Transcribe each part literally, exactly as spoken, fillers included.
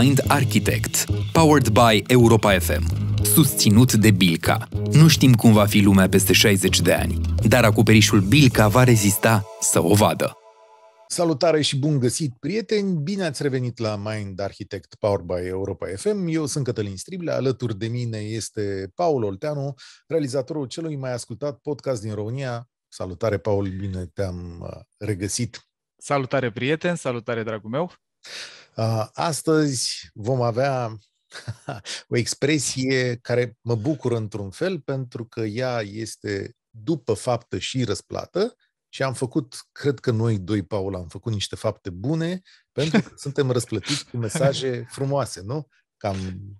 Mind Architect, powered by Europa F M, susținut de Bilca. Nu știm cum va fi lumea peste șaizeci de ani, dar acoperișul Bilca va rezista să o vadă. Salutare și bun găsit, prieteni! Bine ați revenit la Mind Architect Power by Europa F M. Eu sunt Cătălin Striblea, alături de mine este Paul Olteanu, realizatorul celui mai ascultat podcast din România. Salutare, Paul, bine te-am regăsit! Salutare, prieteni! Salutare, dragul meu! Astăzi vom avea o expresie care mă bucură într-un fel, pentru că ea este după faptă și răsplată. Și am făcut, cred că noi doi, Paul, am făcut niște fapte bune, pentru că suntem răsplătiți cu mesaje frumoase, nu? Cam,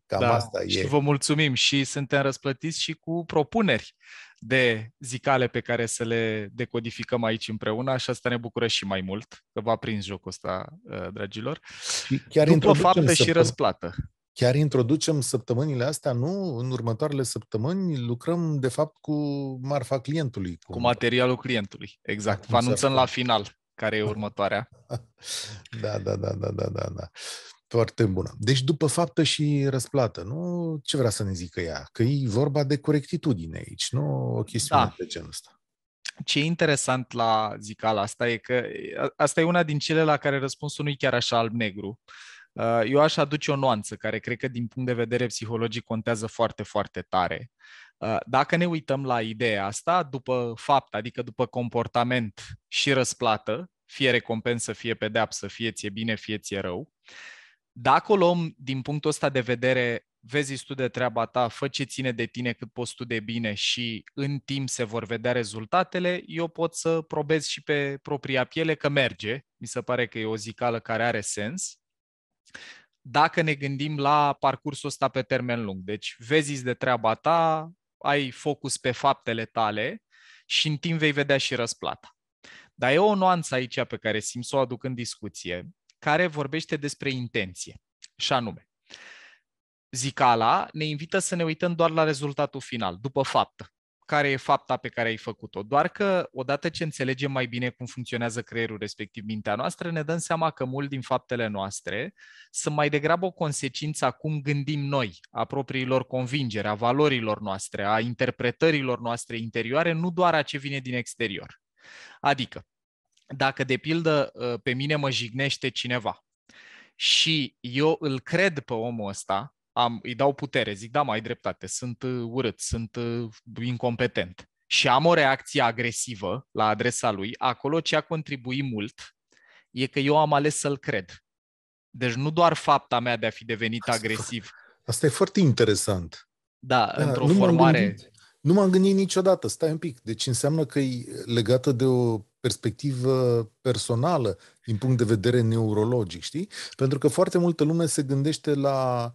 cam da, asta e. Și vă mulțumim și suntem răsplătiți și cu propuneri de zicale pe care să le decodificăm aici împreună, și asta ne bucură și mai mult, că v-a prins jocul ăsta, dragilor. Chiar după fapte și răsplată. Chiar introducem săptămânile astea, nu? În următoarele săptămâni lucrăm, de fapt, cu marfa clientului. Cu, cu materialul clientului, exact. Vă anunțăm la final care e următoarea. Da, da, da, da, da, da. Foarte bună. Deci, după faptă și răsplată, nu? Ce vrea să ne zică ea? Că e vorba de corectitudine aici, nu? O chestiune da. de genul ăsta. Ce e interesant la zicala asta e că asta e una din cele la care răspunsul nu e chiar așa alb-negru. Eu aș aduce o nuanță care cred că din punct de vedere psihologic contează foarte, foarte tare. Dacă ne uităm la ideea asta, după fapt, adică după comportament și răsplată, fie recompensă, fie pedeapsă, fie ți-e bine, fie ți-e rău, dacă o luăm din punctul ăsta de vedere, vezi tu de treaba ta, fă ce ține de tine cât poți tu de bine și în timp se vor vedea rezultatele, eu pot să probez și pe propria piele că merge. Mi se pare că e o zicală care are sens. Dacă ne gândim la parcursul ăsta pe termen lung, deci vezi de treaba ta, ai focus pe faptele tale și în timp vei vedea și răsplata. Dar e o nuanță aici pe care simt să o aduc în discuție, care vorbește despre intenție, și anume, zicala ne invită să ne uităm doar la rezultatul final, după faptă, care e fapta pe care ai făcut-o. Doar că odată ce înțelegem mai bine cum funcționează creierul, respectiv mintea noastră, ne dăm seama că mult din faptele noastre sunt mai degrabă o consecință a cum gândim noi, a propriilor convingeri, a valorilor noastre, a interpretărilor noastre interioare, nu doar a ce vine din exterior. Adică, dacă de pildă pe mine mă jignește cineva și eu îl cred pe omul ăsta, Am, îi dau putere, zic, da, mai dreptate, sunt urât, sunt incompetent și am o reacție agresivă la adresa lui, acolo ce a contribuit mult e că eu am ales să-l cred. Deci nu doar fapta mea de a fi devenit asta, agresiv. Asta e foarte interesant. Da, da într-o nu formare... M-am gândit, nu m-am gândit niciodată, stai un pic. Deci înseamnă că e legată de o perspectivă personală din punct de vedere neurologic, știi? Pentru că foarte multă lume se gândește la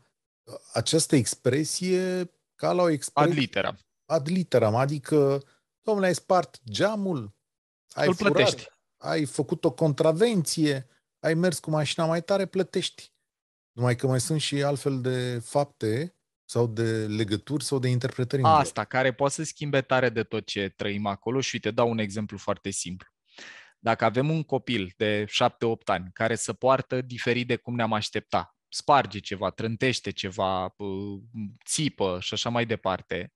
această expresie ca la o expresie... Ad literam. Ad literam, adică, domnule, ai spart geamul, ai îl furat, plătești. Ai făcut o contravenție, ai mers cu mașina mai tare, plătești. Numai că mai sunt și altfel de fapte sau de legături sau de interpretări. Asta, care poate să schimbe tare de tot ce trăim acolo și uite, dau un exemplu foarte simplu. Dacă avem un copil de șapte opt ani care se poartă diferit de cum ne-am aștepta, sparge ceva, trântește ceva, țipă și așa mai departe,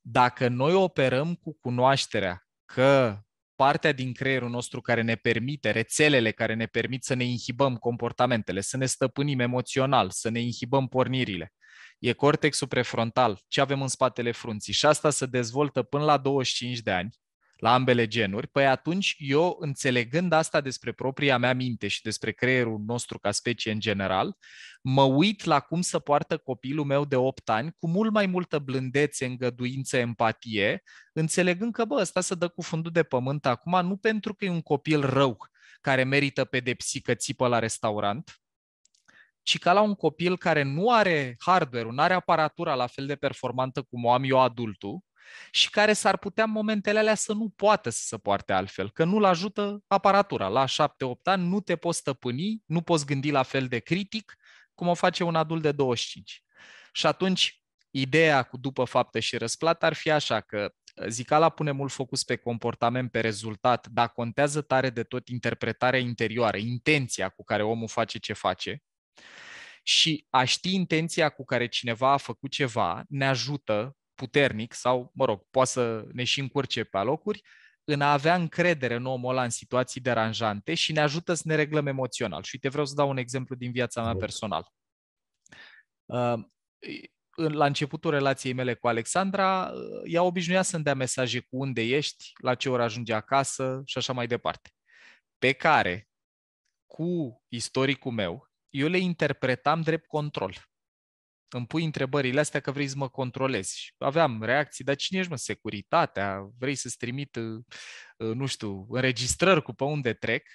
dacă noi operăm cu cunoașterea că partea din creierul nostru care ne permite, rețelele care ne permit să ne inhibăm comportamentele, să ne stăpânim emoțional, să ne inhibăm pornirile, e cortexul prefrontal, ce avem în spatele frunții, și asta se dezvoltă până la douăzeci și cinci de ani, la ambele genuri, păi atunci eu, înțelegând asta despre propria mea minte și despre creierul nostru ca specie în general, mă uit la cum se poartă copilul meu de opt ani cu mult mai multă blândețe, îngăduință, empatie, înțelegând că, bă, ăsta se dă cu fundul de pământ acum, nu pentru că e un copil rău care merită pedepsi că țipă la restaurant, ci ca la un copil care nu are hardware-ul, nu are aparatura la fel de performantă cum o am eu, adultul, și care s-ar putea în momentele alea să nu poată să se poarte altfel, că nu-l ajută aparatura. La șapte opt ani nu te poți stăpâni, nu poți gândi la fel de critic cum o face un adult de douăzeci și cinci. Și atunci, ideea cu după faptă și răsplată ar fi așa, că zicala pune mult focus pe comportament, pe rezultat, dar contează tare de tot interpretarea interioară, intenția cu care omul face ce face. și a ști intenția cu care cineva a făcut ceva ne ajută puternic sau, mă rog, poate să ne și încurce pe alocuri, în a avea încredere în omul ăla în situații deranjante și ne ajută să ne reglăm emoțional. Și uite, vreau să dau un exemplu din viața mea personală. La începutul relației mele cu Alexandra, ea obișnuia să-mi dea mesaje cu unde ești, la ce oră ajunge acasă și așa mai departe. Pe care, cu istoricul meu, eu le interpretam drept control. Îmi pui întrebările astea că vrei să mă controlezi. Aveam reacții, dar cine ești, mă, securitatea, vrei să-ți trimit, nu știu, înregistrări cu pe unde trec.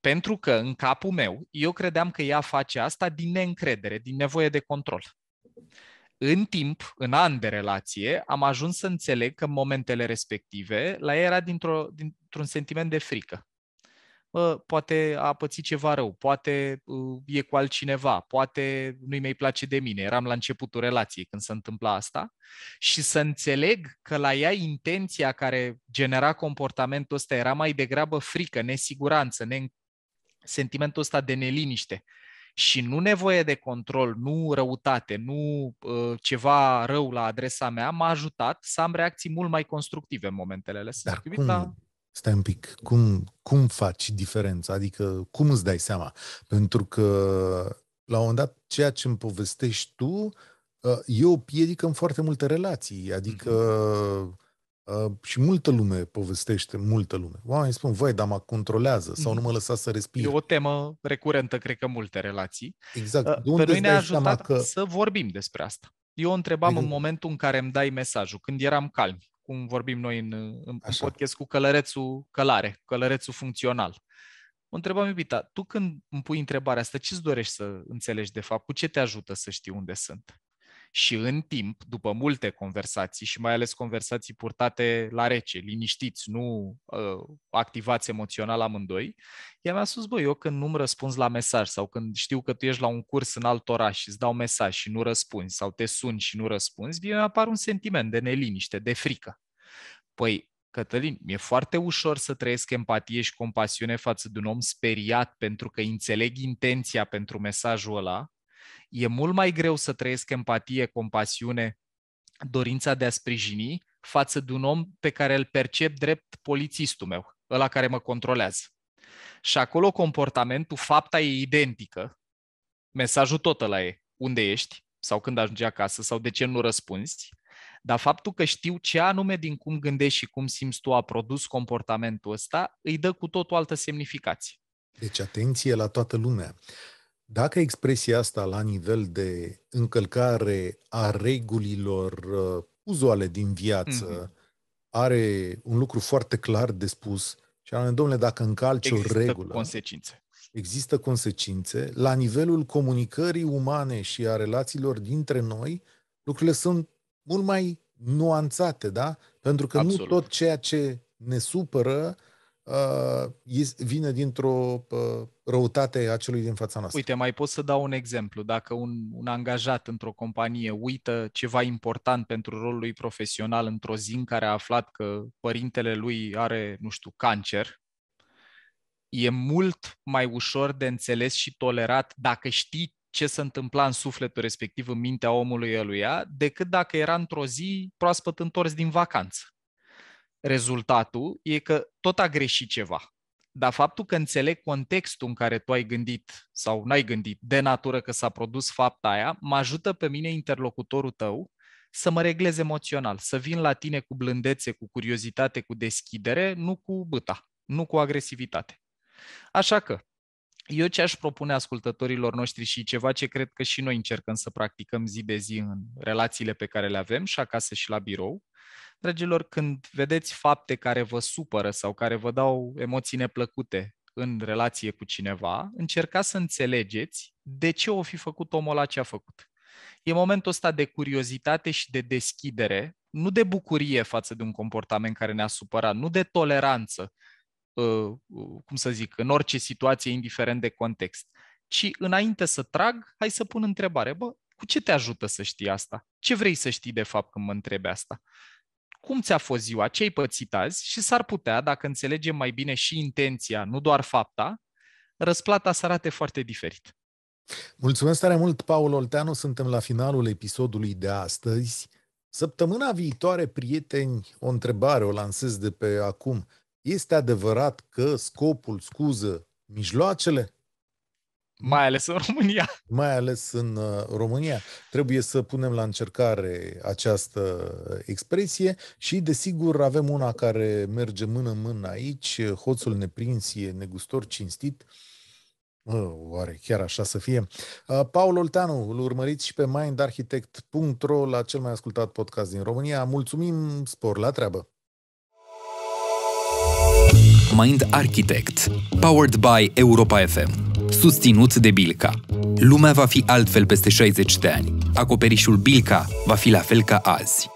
Pentru că în capul meu, eu credeam că ea face asta din neîncredere, din nevoie de control. În timp, în ani de relație, am ajuns să înțeleg că în momentele respective, la ea era dintr-o, dintr-un sentiment de frică. Poate a pățit ceva rău, poate e cu altcineva, poate nu-i mai place de mine. Eram la începutul relației când se întâmpla asta și să înțeleg că la ea intenția care genera comportamentul ăsta era mai degrabă frică, nesiguranță, ne- sentimentul ăsta de neliniște și nu nevoie de control, nu răutate, nu uh, ceva rău la adresa mea, m-a ajutat să am reacții mult mai constructive în momentele alea. Dar stai un pic, cum, cum faci diferența? Adică cum îți dai seama? Pentru că la un moment dat ceea ce îmi povestești tu e o piedică în foarte multe relații. Adică mm-hmm. și multă lume povestește, multă lume. Oamenii spun, vai, dar mă controlează sau mm-hmm. nu mă lăsa să respir. E o temă recurentă, cred că, în multe relații. Exact. De unde Pe noi ne-a ajutat că... să vorbim despre asta. Eu o întrebam de... în momentul în care îmi dai mesajul, când eram calmi. Cum vorbim noi în, în podcast cu călărețul călare, călărețul funcțional. O întrebam, iubita, tu când îmi pui întrebarea asta, ce-ți dorești să înțelegi de fapt? Cu ce te ajută să știi unde sunt? Și în timp, după multe conversații și mai ales conversații purtate la rece, liniștiți, nu uh, activați emoțional amândoi, ea mi-a spus, bă, eu când nu-mi răspunzi la mesaj sau când știu că tu ești la un curs în alt oraș și îți dau mesaj și nu răspunzi sau te suni și nu răspunzi, bine, apare un sentiment de neliniște, de frică. Păi, Cătălin, mi-e foarte ușor să trăiesc empatie și compasiune față de un om speriat pentru că înțeleg intenția pentru mesajul ăla. E mult mai greu să trăiesc empatie, compasiune, dorința de a sprijini față de un om pe care îl percep drept polițistul meu, ăla care mă controlează. Și acolo comportamentul, fapta e identică, mesajul tot ăla e, unde ești sau când ajungi acasă sau de ce nu răspunzi, dar faptul că știu ce anume din cum gândești și cum simți tu a produs comportamentul ăsta, îi dă cu tot o altă semnificație. Deci atenție la toată lumea. Dacă expresia asta la nivel de încălcare a regulilor uzuale din viață mm-hmm. are un lucru foarte clar de spus, și anume, domnule, dacă încalci o regulă, consecințe. Există consecințe. La nivelul comunicării umane și a relațiilor dintre noi, lucrurile sunt mult mai nuanțate, da? Pentru că Absolut. Nu tot ceea ce ne supără vine dintr-o răutate a celui din fața noastră. Uite, mai pot să dau un exemplu. Dacă un, un angajat într-o companie uită ceva important pentru rolul lui profesional într-o zi în care a aflat că părintele lui are, nu știu, cancer, e mult mai ușor de înțeles și tolerat dacă știi ce se întâmpla în sufletul respectiv, în mintea omului eluia, decât dacă era într-o zi proaspăt întors din vacanță. Rezultatul e că tot a greșit ceva, dar faptul că înțeleg contextul în care tu ai gândit sau n-ai gândit de natură că s-a produs fapta aia, mă ajută pe mine interlocutorul tău să mă reglez emoțional, să vin la tine cu blândețe, cu curiozitate, cu deschidere, nu cu bâta, nu cu agresivitate. Așa că eu ce aș propune ascultătorilor noștri și ceva ce cred că și noi încercăm să practicăm zi de zi în relațiile pe care le avem și acasă și la birou, dragilor, când vedeți fapte care vă supără sau care vă dau emoții neplăcute în relație cu cineva, încercați să înțelegeți de ce o fi făcut omul ăla ce a făcut. E momentul ăsta de curiozitate și de deschidere, nu de bucurie față de un comportament care ne-a supărat, nu de toleranță, cum să zic, în orice situație, indiferent de context, ci înainte să trag, hai să pun întrebare. Bă, cu ce te ajută să știi asta? Ce vrei să știi de fapt când mă întrebi asta? Cum ți-a fost ziua, ce ai pățit azi și s-ar putea, dacă înțelegem mai bine și intenția, nu doar fapta, răsplata să arate foarte diferit. Mulțumesc tare mult, Paul Olteanu. Suntem la finalul episodului de astăzi. Săptămâna viitoare, prieteni, o întrebare o lansez de pe acum. Este adevărat că scopul scuză mijloacele? Mai ales în România. Mai ales în România. Trebuie să punem la încercare această expresie și, desigur, avem una care merge mână-mână aici, hoțul neprins e negustor cinstit. Oare chiar așa să fie? Paul Olteanu, îl urmăriți și pe mind architect punct ro, la cel mai ascultat podcast din România. Mulțumim, spor la treabă! Mind Architect, powered by Europa F M. Susținut de Bilca. Lumea va fi altfel peste șaizeci de ani. Acoperișul Bilca va fi la fel ca azi.